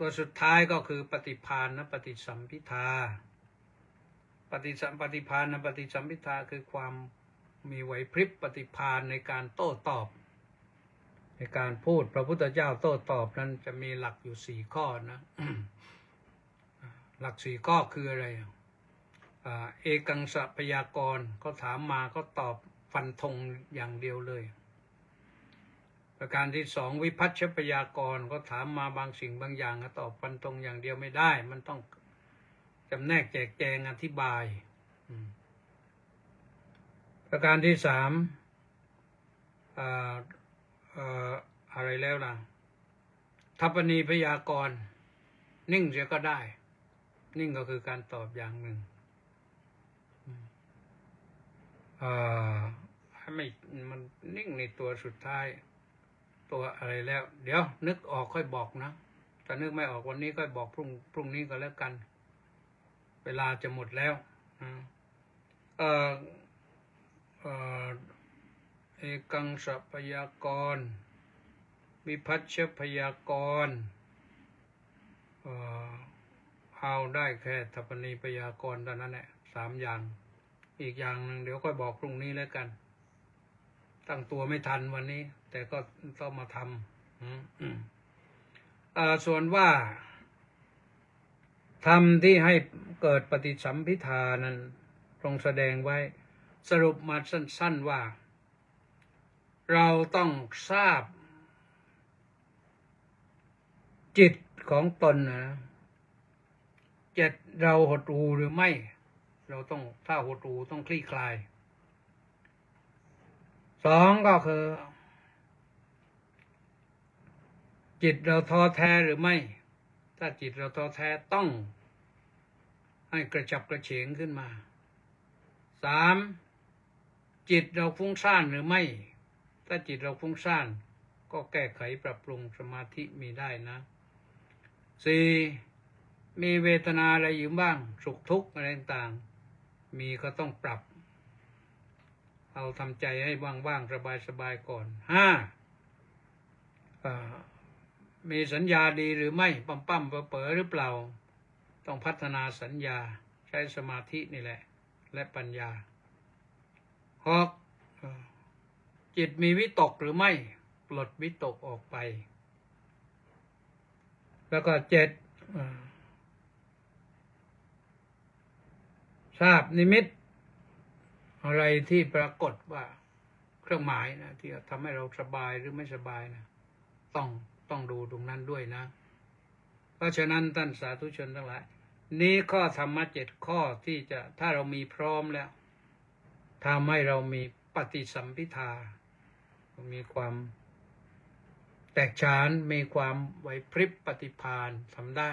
ตัวสุดท้ายก็คือปฏิภาณปฏิสัมภิทาปฏิภาณปฏิสัมภิทาคือความมีไหวพริบปฏิภาณในการโต้ตอบในการพูดพระพุทธเจ้าโต้ตอบนั้นจะมีหลักอยู่4ข้อนะ หลัก4ข้อคืออะไรเอกังสะพยากรณ์เขาถามมาก็ตอบฟันธงอย่างเดียวเลยประการที่สองวิพัชชพยากรณ์เขาถามมาบางสิ่งบางอย่างก็ตอบฟันธงอย่างเดียวไม่ได้มันต้องจำแนกแจกแจงอธิบายประการที่สามอะไรแล้วล่ะทัพปณีพยากรณ์นิ่งเสียก็ได้นิ่งก็คือการตอบอย่างหนึ่งไม่มันนิ่งในตัวสุดท้ายตัวอะไรแล้วเดี๋ยวนึกออกค่อยบอกนะถ้านึกไม่ออกวันนี้ค่อยบอกพรุ่งนี้ก็แล้วกันเวลาจะหมดแล้วเอกังสะพยากรณ์วิพัชชพยากรณ์เอาได้แค่ทัพปณีพยากรณ์เท่านั้นแหละสามอย่างอีกอย่างหนึ่งเดี๋ยวค่อยบอกพรุ่งนี้แล้วกันตั้งตัวไม่ทันวันนี้แต่ก็ต้องมาทำส่วนว่าธรรมที่ให้เกิดปฏิสัมภิทานั้นทรงแสดงไว้สรุปมาสั้นๆว่าเราต้องทราบจิตของตนนะจิตเราหดหู่หรือไม่เราต้องถ้าหดหู่ต้องคลี่คลายสองก็คือจิตเราท้อแท้หรือไม่ถ้าจิตเราท้อแท้ต้องให้กระฉับกระเฉงขึ้นมาสามจิตเราฟุ้งซ่านหรือไม่ถ้าจิตเราฟุ้งซ่านก็แก้ไขปรับปรุงสมาธิมีได้นะสี่มีเวทนาอะไรอยู่บ้างสุขทุกข์อะไรต่างๆมีก็ต้องปรับเอาทำใจให้ว่างๆสบายๆก่อนห้ามีสัญญาดีหรือไม่ปั้มๆเป๋อหรือเปล่าต้องพัฒนาสัญญาใช้สมาธินี่แหละและปัญญาหกจิตมีวิตกหรือไม่ปลดวิตกออกไปแล้วก็เจ็ด ทราบนิมิตอะไรที่ปรากฏว่าเครื่องหมายนะที่ทำให้เราสบายหรือไม่สบายนะต้องดูตรงนั้นด้วยนะเพราะฉะนั้นท่านสาธุชนทั้งหลายนี้ข้อธรรมะ7ข้อที่จะถ้าเรามีพร้อมแล้วทำให้เรามีปฏิสัมภิทามีความแตกฉานมีความไหวพริบปฏิภาณทำได้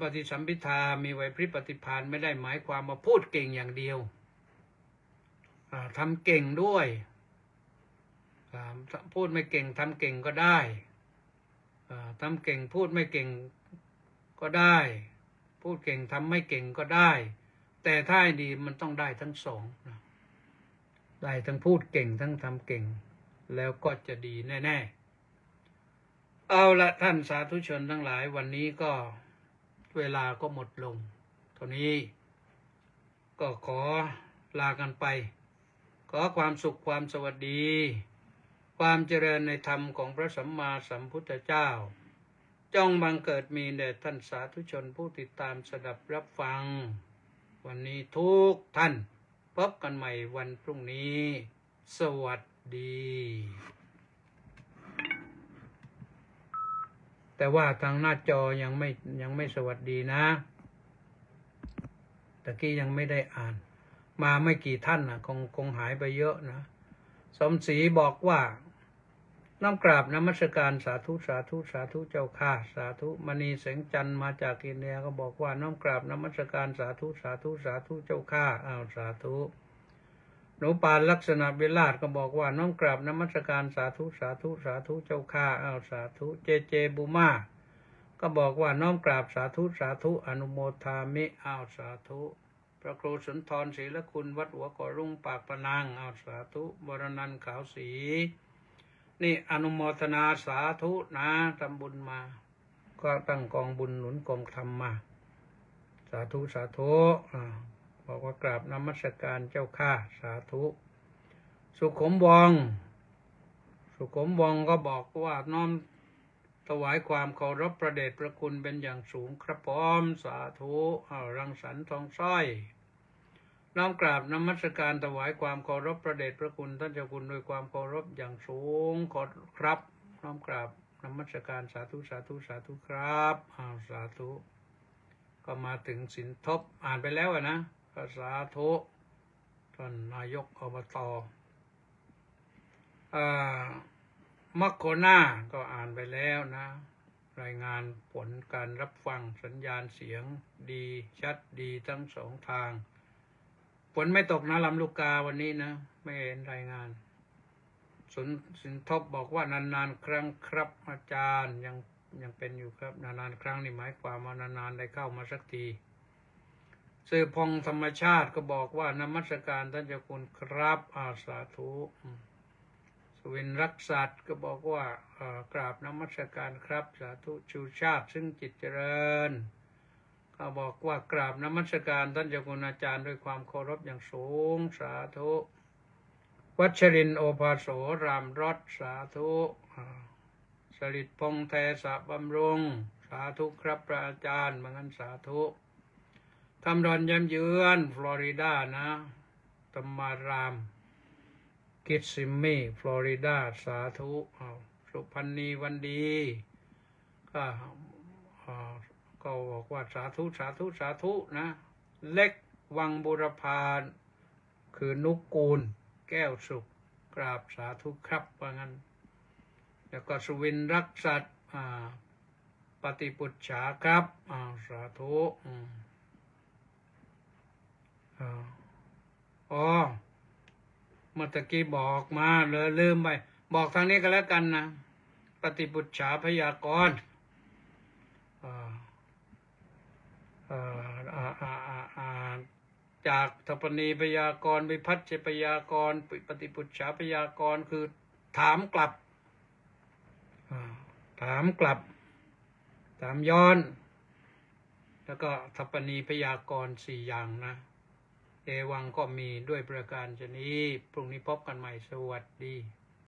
ปฏิสัมภิทามีไหวพริบปฏิภาณไม่ได้หมายความมาพูดเก่งอย่างเดียวทำเก่งด้วยพูดไม่เก่งทำเก่งก็ได้ทำเก่งพูดไม่เก่งก็ได้พูดเก่งทำไม่เก่งก็ได้แต่ถ้าดีมันต้องได้ทั้งสองได้ทั้งพูดเก่งทั้งทำเก่งแล้วก็จะดีแน่ๆเอาละท่านสาธุชนทั้งหลายวันนี้ก็เวลาก็หมดลงเท่านี้ก็ขอลากันไปขอความสุขความสวัสดีความเจริญในธรรมของพระสัมมาสัมพุทธเจ้าจงบังเกิดมีแด่ท่านสาธุชนผู้ติดตามสดับรับฟังวันนี้ทุกท่านพบกันใหม่วันพรุ่งนี้สวัสดีแต่ว่าทางหน้าจอยังไม่สวัสดีนะตะกี้ยังไม่ได้อ่านมาไม่กี่ท่านนะคงหายไปเยอะนะสมศรีบอกว่าน้ำกราบนมัสการสาธุสาธุสาธุเจ้าค่ะสาธุมณีแสงจันทร์มาจากอินเดียก็บอกว่าน้ำกราบนมัสการสาธุสาธุสาธุเจ้าค่ะอ้าวสาธุหนูปานลักษณะวิลาศก็บอกว่าน้ำกราบนมัสการสาธุสาธุสาธุเจ้าค่ะอ้าวสาธุเจเจบูมาก็บอกว่าน้ำกราบสาธุสาธุอนุโมทามิอ้าวสาธุพระครูสุนทรศรีละคุณวัดหัวกอรุ่งปากปะนังอ้าวสาธุบรนันท์ขาวศรีนี่อนุโมทนาสาธุนะทำบุญมาก็ตั้งกองบุญหนุนกองธรรมมาสาธุสาธุบอกว่ากราบนมัสการเจ้าข้าสาธุสุขมวงก็บอกว่าน้อมถวายความเคารพพระเดชพระคุณเป็นอย่างสูงครับพร้อมสาธุรังสรรค์ทองสร้อยน้อมกราบนมัสการถวายความเคารพพระเดชพระคุณท่านเจ้าคุณโดยความเคารพอย่างสูงขอครับน้อมกราบนมัสการสาธุสาธุสาธุครับสาธุก็มาถึงสินทบอ่านไปแล้วนะสาธุท่านนายกอบต.มัคโคนาก็อ่านไปแล้วนะรายงานผลการรับฟังสัญญาณเสียงดีชัดดีทั้งสองทางฝนไม่ตกนะลำลูกกาวันนี้นะไม่เห็นรายงานสินทบบอกว่านานๆครั้งครับอาจารย์ยังเป็นอยู่ครับนานๆครั้งนี่หมายความว่านานๆได้เข้ามาสักทีสื่อพงธรรมชาติก็บอกว่านมัสการท่านเจ้าคุณครับอาสาธุสุวินรักษัตริย์ก็บอกว่ากราบนมัสการครับสาธุชูชาติซึ่งจิตเจริญก็บอกว่ากราบนมัสการท่านเจ้าคุณอาจารย์ด้วยความเคารพอย่างสูงสาธุวัชรินโอภาโสรามรสสาธุสฤทธิ์พงษ์แทสะบำรุงสาธุครับพระอาจารย์มังคันสาธุคำรอนย้ำเยือนฟลอริดานะธรรมารามคิสซิมมี่ฟลอริดาสาธุสุพรรณีวันดีก็บอกว่าสาธุสาธุสาธุนะเล็กวังบุรพาคือนุกูลแก้วสุขกราบสาธุครับว่างั้นแล้วก็สุวินรักษัตริย์ปฏิปุจฉาครับสาธุเมื่อตะกี้บอกมาเลยลืมไปบอกทางนี้ก็แล้วกันนะปฏิปุจฉาพยากรณ์จากทปนีพยากรณ์วิภัชชพยากรณ์ปฏิปุจฉาพยากรณ์คือถามกลับถามย้อนแล้วก็ทปนีพยากรณ์4อย่างนะเอวังก็มีด้วยประการชนี้พรุ่งนี้พบกันใหม่สวัสดี